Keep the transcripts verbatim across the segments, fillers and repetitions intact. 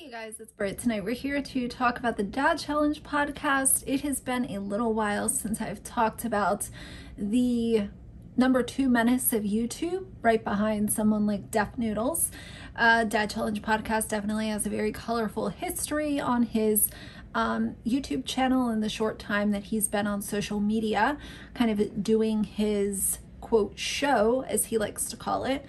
Hey you guys, it's Britt. Tonight we're here to talk about the Dad Challenge podcast. It has been a little while since I've talked about the number two menace of YouTube, right behind someone like Def Noodles. Uh, Dad Challenge podcast definitely has a very colorful history on his um, YouTube channel in the short time that he's been on social media, kind of doing his quote show, as he likes to call it.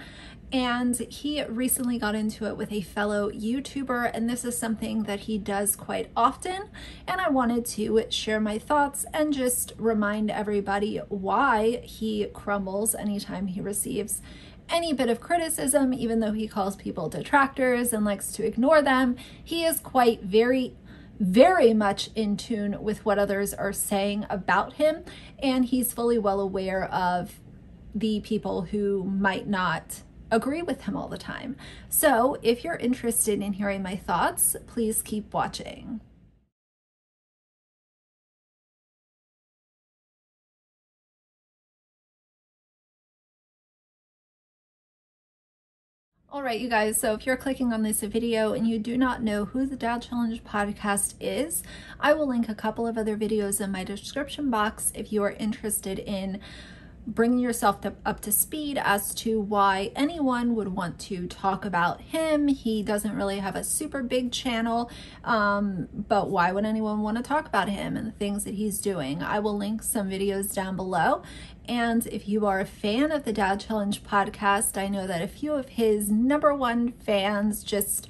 And he recently got into it with a fellow YouTuber, and this is something that he does quite often, and I wanted to share my thoughts and just remind everybody why he crumbles anytime he receives any bit of criticism. Even though he calls people detractors and likes to ignore them, he is quite very very much in tune with what others are saying about him, and he's fully well aware of the people who might not agree with him all the time. So if you're interested in hearing my thoughts, please keep watching. All right, you guys, so if you're clicking on this video and you do not know who the Dad Challenge podcast is, I will link a couple of other videos in my description box if you are interested in bringing yourself to, up to speed as to why anyone would want to talk about him. He doesn't really have a super big channel, um, but why would anyone want to talk about him and the things that he's doing? I will link some videos down below. And if you are a fan of the Dad Challenge podcast, I know that a few of his number one fans just,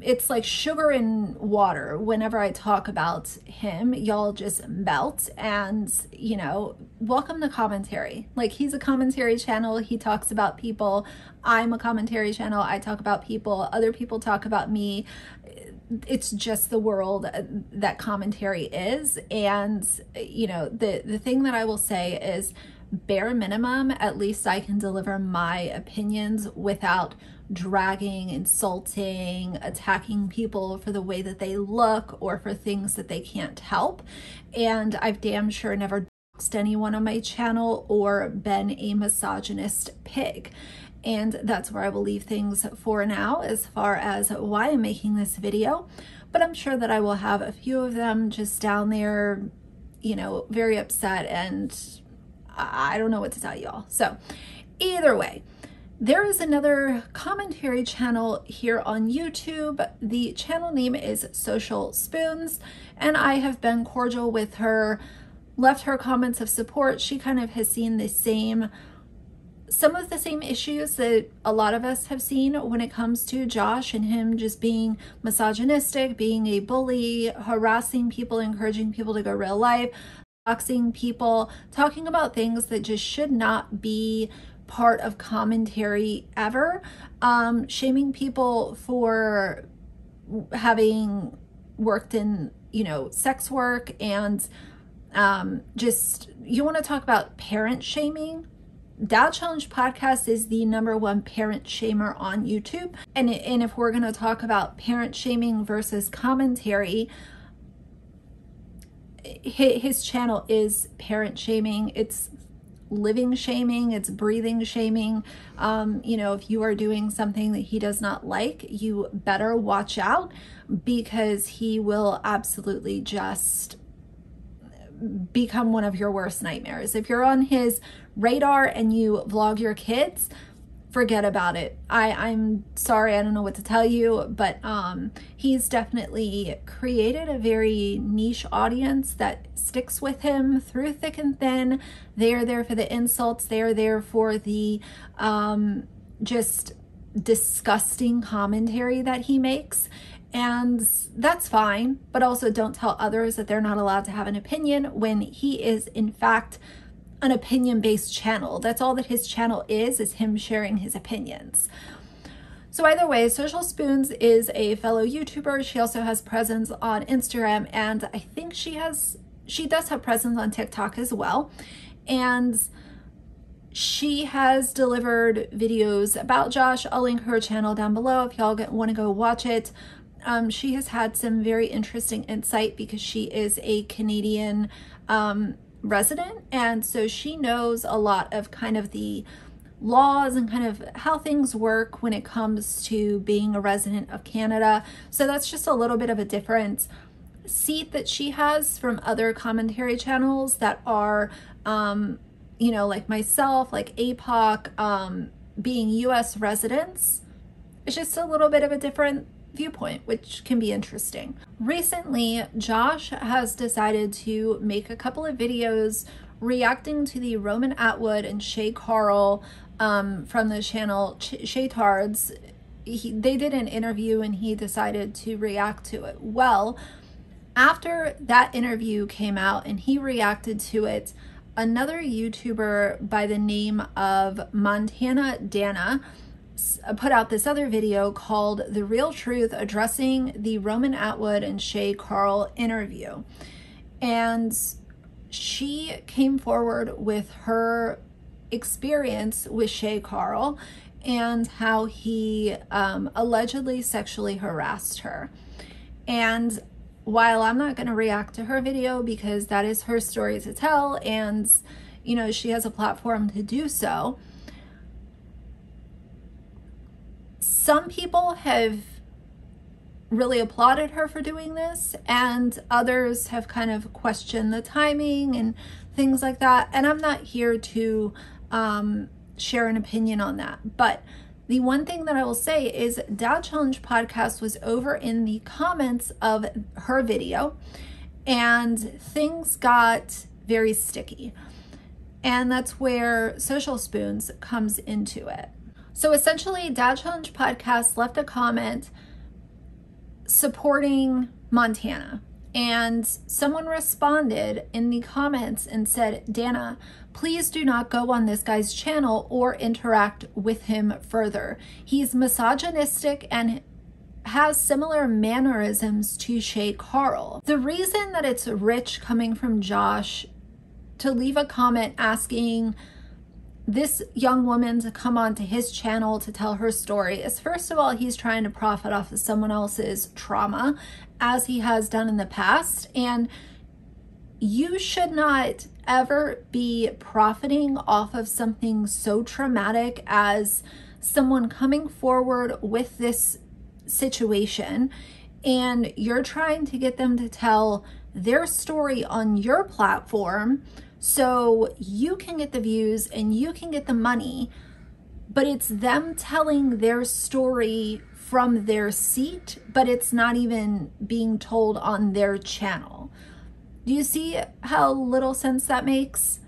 it's like sugar and water. Whenever I talk about him, y'all just melt, and you know, welcome to commentary. Like, he's a commentary channel, he talks about people. I'm a commentary channel, I talk about people. Other people talk about me. It's just the world that commentary is. And you know, the the thing that I will say is, bare minimum, at least I can deliver my opinions without dragging, insulting, attacking people for the way that they look or for things that they can't help. And I've damn sure never doxed anyone on my channel or been a misogynist pig. And that's where I will leave things for now as far as why I'm making this video. But I'm sure that I will have a few of them just down there, you know, very upset, and I don't know what to tell y'all. So either way, there is another commentary channel here on YouTube. The channel name is Social Spoons, and I have been cordial with her, left her comments of support. She kind of has seen the same, some of the same issues that a lot of us have seen when it comes to Josh and him just being misogynistic, being a bully, harassing people, encouraging people to go real life, doxing people, talking about things that just should not be part of commentary ever, um, shaming people for having worked in, you know, sex work, and um, just, you want to talk about parent shaming? Dad Challenge podcast is the number one parent shamer on YouTube. And, and if we're going to talk about parent shaming versus commentary, his channel is parent shaming. It's living shaming, it's breathing shaming. Um, you know, if you are doing something that he does not like, you better watch out, because he will absolutely just become one of your worst nightmares. If you're on his radar and you vlog your kids, forget about it. I, I'm sorry, I don't know what to tell you, but um, he's definitely created a very niche audience that sticks with him through thick and thin. They are there for the insults, they are there for the um, just disgusting commentary that he makes. And that's fine, but also don't tell others that they're not allowed to have an opinion when he is, in fact, an opinion-based channel. That's all that his channel is, is him sharing his opinions. So either way, Social Spoons is a fellow YouTuber. She also has presence on Instagram, and I think she has, she does have presence on TikTok as well. And she has delivered videos about Josh. I'll link her channel down below if y'all want to go watch it. Um, she has had some very interesting insight because she is a Canadian um, resident, and so she knows a lot of kind of the laws and kind of how things work when it comes to being a resident of Canada. So that's just a little bit of a different seat that she has from other commentary channels that are, um, you know, like myself, like A P O C, um, being U S residents. It's just a little bit of a different viewpoint, which can be interesting. Recently, Josh has decided to make a couple of videos reacting to the Roman Atwood and Shay Carl um, from the channel Shaytards. He, they did an interview and he decided to react to it. Well, after that interview came out and he reacted to it, another YouTuber by the name of Montana Dana put out this other video called The Real Truth Addressing the Roman Atwood and Shay Carl Interview. And she came forward with her experience with Shay Carl and how he um, allegedly sexually harassed her. And while I'm not going to react to her video because that is her story to tell and, you know, she has a platform to do so, some people have really applauded her for doing this and others have kind of questioned the timing and things like that. And I'm not here to um, share an opinion on that. But the one thing that I will say is Dad Challenge Podcast was over in the comments of her video and things got very sticky. And that's where Social Spoons comes into it. So essentially, Dad Challenge Podcast left a comment supporting Montana. And someone responded in the comments and said, Dana, please do not go on this guy's channel or interact with him further. He's misogynistic and has similar mannerisms to Shay Carl. The reason that it's rich coming from Josh to leave a comment asking this young woman to come onto his channel to tell her story is, first of all, he's trying to profit off of someone else's trauma, as he has done in the past. And you should not ever be profiting off of something so traumatic as someone coming forward with this situation, and you're trying to get them to tell their story on your platform so you can get the views and you can get the money, but it's them telling their story from their seat, but it's not even being told on their channel. Do you see how little sense that makes?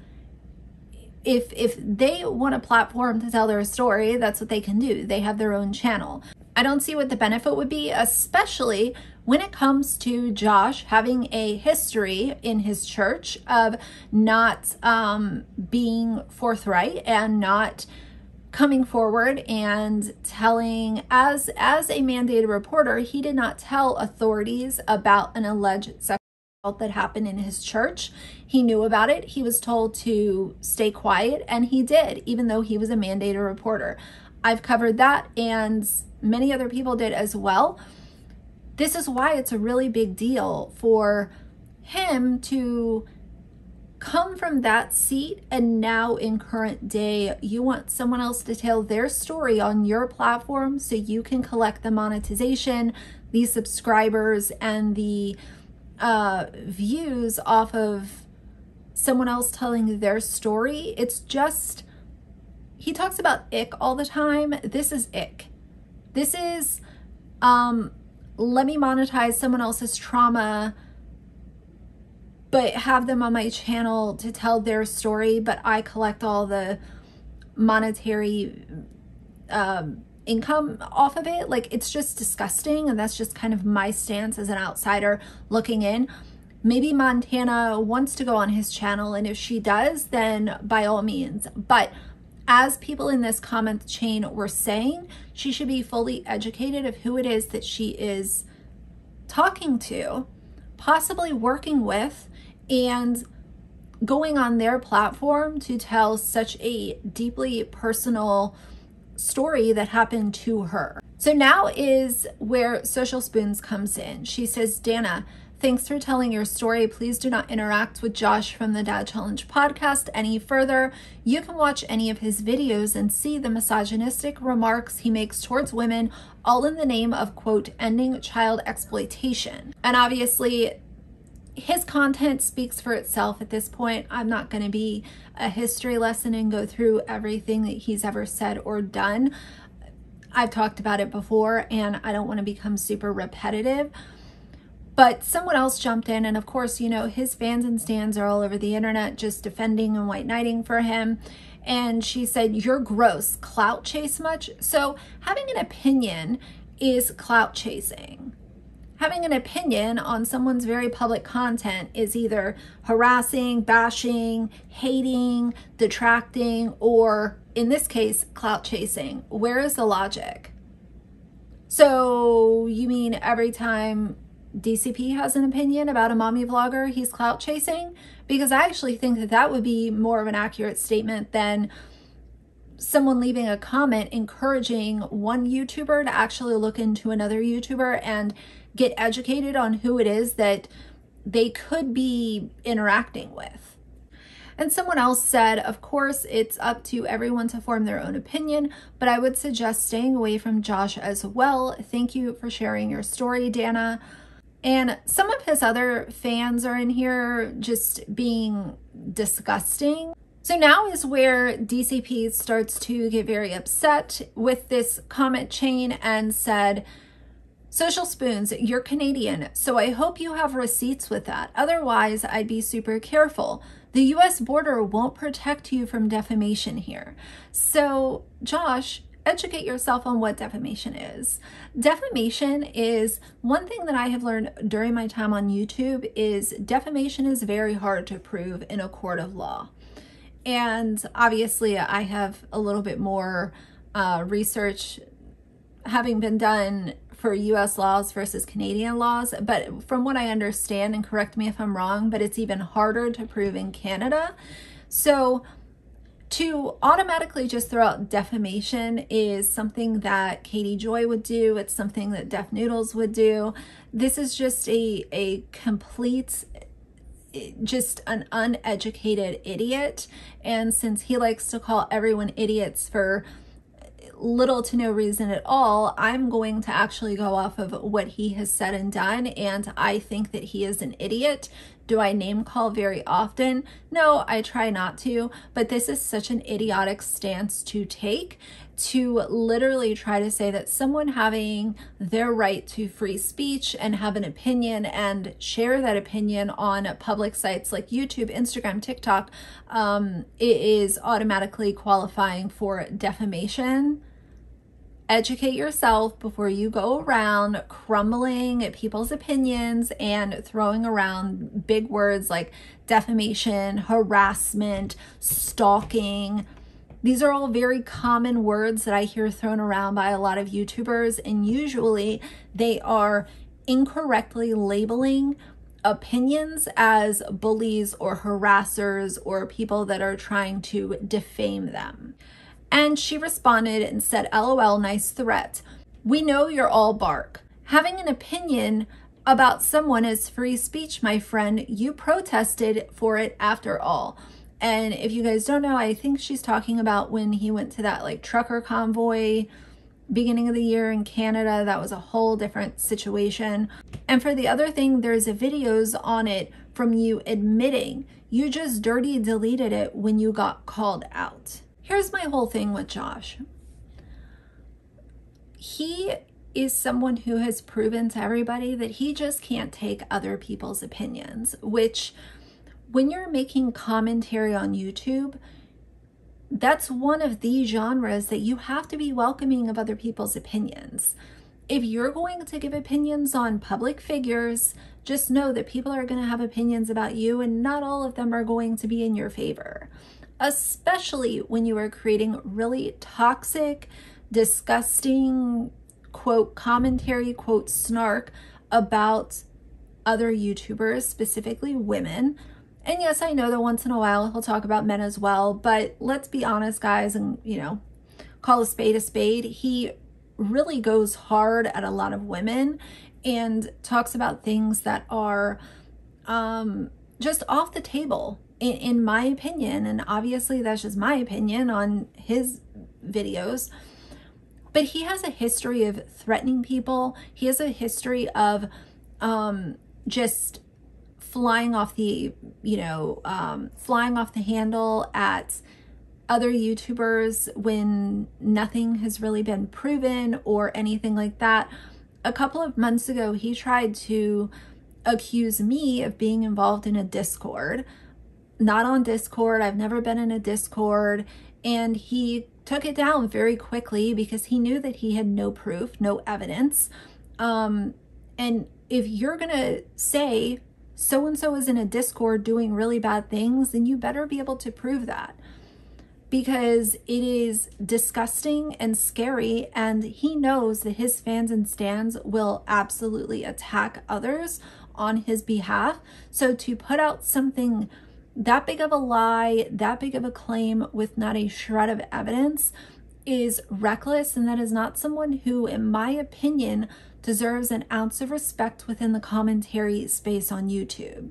If, if they want a platform to tell their story, that's what they can do. They have their own channel. I don't see what the benefit would be, especially when it comes to Josh having a history in his church of not um, being forthright and not coming forward and telling, as, as a mandated reporter, he did not tell authorities about an alleged sexual assault that happened in his church. He knew about it. He was told to stay quiet, and he did, even though he was a mandated reporter. I've covered that, and many other people did as well. This is why it's a really big deal for him to come from that seat, and now in current day, you want someone else to tell their story on your platform so you can collect the monetization, the subscribers, and the uh, views off of someone else telling their story. It's just, he talks about ick all the time. This is ick. This is, um, let me monetize someone else's trauma, but have them on my channel to tell their story, but I collect all the monetary um, income off of it. Like, it's just disgusting, and that's just kind of my stance as an outsider looking in. Maybe Montana wants to go on his channel, and if she does, then by all means. But as people in this comment chain were saying, she should be fully educated of who it is that she is talking to, possibly working with, and going on their platform to tell such a deeply personal story that happened to her. So now is where Social Spoons comes in. She says, Dana, Thanks for telling your story. Please do not interact with Josh from the Dad Challenge podcast any further. You can watch any of his videos and see the misogynistic remarks he makes towards women, all in the name of, quote, ending child exploitation. And obviously, his content speaks for itself at this point. I'm not going to be a history lesson and go through everything that he's ever said or done. I've talked about it before, and I don't want to become super repetitive. But someone else jumped in, and of course, you know, his fans and stands are all over the internet just defending and white knighting for him. And she said, "You're gross. Clout chase much?" So having an opinion is clout chasing. Having an opinion on someone's very public content is either harassing, bashing, hating, detracting, or in this case, clout chasing. Where is the logic? So you mean every time D C P has an opinion about a mommy vlogger, he's clout chasing? Because I actually think that that would be more of an accurate statement than someone leaving a comment encouraging one YouTuber to actually look into another YouTuber and get educated on who it is that they could be interacting with. And someone else said, of course, it's up to everyone to form their own opinion, but I would suggest staying away from Josh as well. Thank you for sharing your story, Dana. And some of his other fans are in here just being disgusting. So now is where D C P starts to get very upset with this comment chain and said, "Social Spoons, you're Canadian, so I hope you have receipts with that. Otherwise, I'd be super careful. The U S border won't protect you from defamation here." So Josh, educate yourself on what defamation is. Defamation is one thing that I have learned during my time on YouTube is defamation is very hard to prove in a court of law. And obviously I have a little bit more uh, research having been done for U S laws versus Canadian laws, but from what I understand, and correct me if I'm wrong, but it's even harder to prove in Canada. So to automatically just throw out defamation is something that Katie Joy would do. It's something that Def Noodles would do. This is just a, a complete... just an uneducated idiot. And since he likes to call everyone idiots for little to no reason at all, I'm going to actually go off of what he has said and done, and I think that he is an idiot. Do I name call very often? No, I try not to, but this is such an idiotic stance to take, to literally try to say that someone having their right to free speech and have an opinion and share that opinion on public sites like YouTube, Instagram, TikTok, um, it is automatically qualifying for defamation. Educate yourself before you go around crumbling at people's opinions and throwing around big words like defamation, harassment, stalking. These are all very common words that I hear thrown around by a lot of YouTubers, and usually they are incorrectly labeling opinions as bullies or harassers or people that are trying to defame them. And she responded and said, "L O L, nice threat. We know you're all bark. Having an opinion about someone is free speech, my friend. You protested for it after all." And if you guys don't know, I think she's talking about when he went to that like trucker convoy beginning of the year in Canada. That was a whole different situation. And for the other thing, there's a videos on it from you admitting you just dirty deleted it when you got called out. Here's my whole thing with Josh. He is someone who has proven to everybody that he just can't take other people's opinions, which when you're making commentary on YouTube, that's one of the genres that you have to be welcoming of other people's opinions. If you're going to give opinions on public figures, just know that people are going to have opinions about you, and not all of them are going to be in your favor. Especially when you are creating really toxic, disgusting, quote, commentary, quote, snark about other YouTubers, specifically women. And yes, I know that once in a while he'll talk about men as well, but let's be honest, guys, and, you know, call a spade a spade. He really goes hard at a lot of women, and talks about things that are um, just off the table, in, in my opinion. And obviously that's just my opinion on his videos. But he has a history of threatening people. He has a history of um, just flying off the, you know, um, flying off the handle at other YouTubers when nothing has really been proven or anything like that. A couple of months ago, he tried to accuse me of being involved in a Discord. Not on Discord. I've never been in a Discord. And he took it down very quickly because he knew that he had no proof, no evidence. Um, and if you're going to say so-and-so is in a Discord doing really bad things, then you better be able to prove that, because it is disgusting and scary, and he knows that his fans and stans will absolutely attack others on his behalf. So to put out something that big of a lie, that big of a claim with not a shred of evidence is reckless, and that is not someone who, in my opinion, deserves an ounce of respect within the commentary space on YouTube.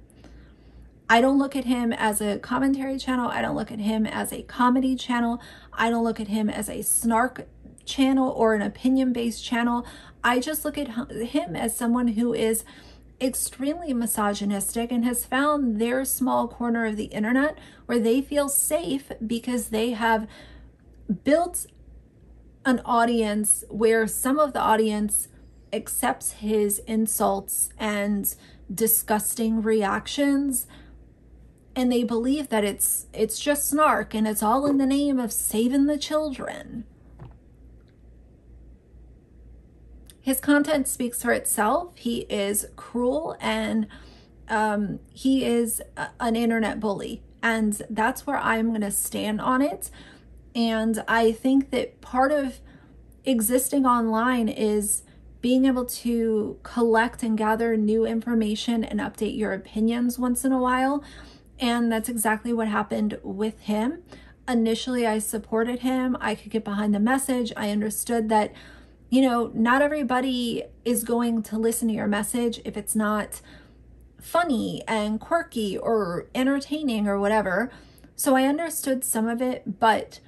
I don't look at him as a commentary channel. I don't look at him as a comedy channel. I don't look at him as a snark channel or an opinion-based channel. I just look at him as someone who is extremely misogynistic and has found their small corner of the internet where they feel safe because they have built an audience where some of the audience accepts his insults and disgusting reactions. And they believe that it's it's just snark and it's all in the name of saving the children. His content speaks for itself. He is cruel, and um, he is a, an internet bully. And that's where I'm going to stand on it. And I think that part of existing online is being able to collect and gather new information and update your opinions once in a while. And that's exactly what happened with him. Initially, I supported him. I could get behind the message. I understood that, you know, not everybody is going to listen to your message if it's not funny and quirky or entertaining or whatever. So I understood some of it, but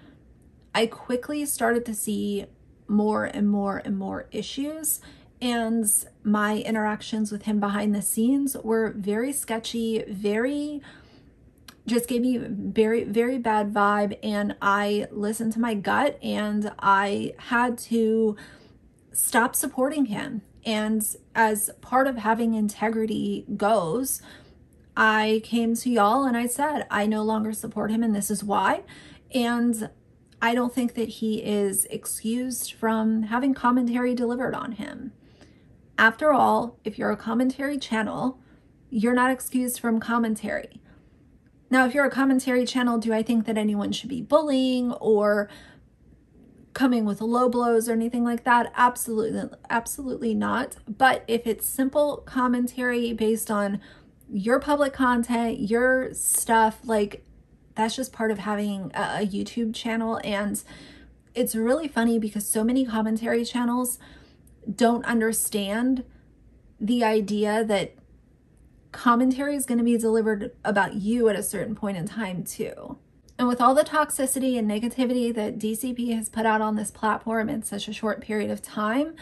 I quickly started to see more and more and more issues. And my interactions with him behind the scenes were very sketchy, very... just gave me very, very bad vibe. And I listened to my gut, and I had to stop supporting him. And as part of having integrity goes, I came to y'all and I said, I no longer support him, and this is why. And I don't think that he is excused from having commentary delivered on him. After all, if you're a commentary channel, you're not excused from commentary. Now, if you're a commentary channel, do I think that anyone should be bullying or coming with low blows or anything like that? Absolutely, absolutely not. But if it's simple commentary based on your public content, your stuff, like, that's just part of having a YouTube channel. And it's really funny because so many commentary channels don't understand the idea that commentary is going to be delivered about you at a certain point in time too. And with all the toxicity and negativity that D C P has put out on this platform in such a short period of time,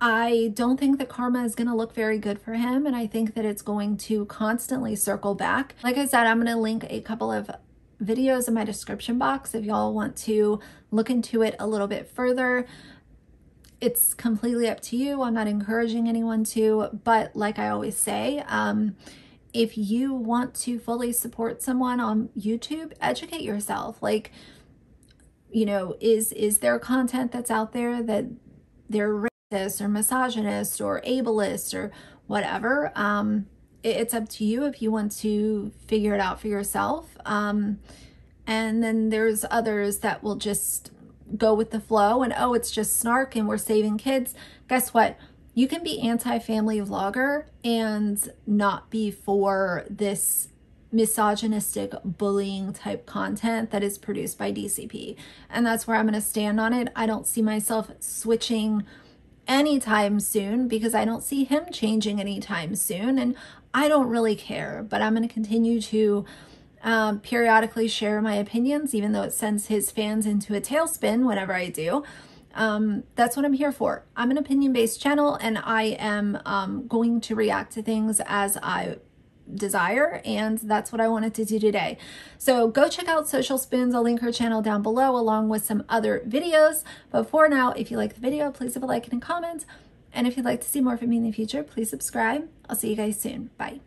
I don't think that karma is going to look very good for him. And I think that it's going to constantly circle back. Like I said, I'm going to link a couple of videos in my description box if y'all want to look into it a little bit further. It's completely up to you. I'm not encouraging anyone to, but like I always say, um, if you want to fully support someone on YouTube, educate yourself. Like, you know, is, is there content that's out there that they're racist or misogynist or ableist or whatever? Um, it, it's up to you if you want to figure it out for yourself. Um, and then there's others that will just go with the flow and, oh, it's just snark and we're saving kids. Guess what? You can be anti-family vlogger and not be for this misogynistic bullying type content that is produced by D C P. And that's where I'm going to stand on it. I don't see myself switching anytime soon because I don't see him changing anytime soon, and I don't really care, but I'm going to continue to um, periodically share my opinions, even though it sends his fans into a tailspin whenever I do. Um, that's what I'm here for. I'm an opinion-based channel, and I am um, going to react to things as I desire, and that's what I wanted to do today. So go check out Social Spoons. I'll link her channel down below along with some other videos. But for now, if you like the video, please leave a like and a comment. And if you'd like to see more from me in the future, please subscribe. I'll see you guys soon. Bye.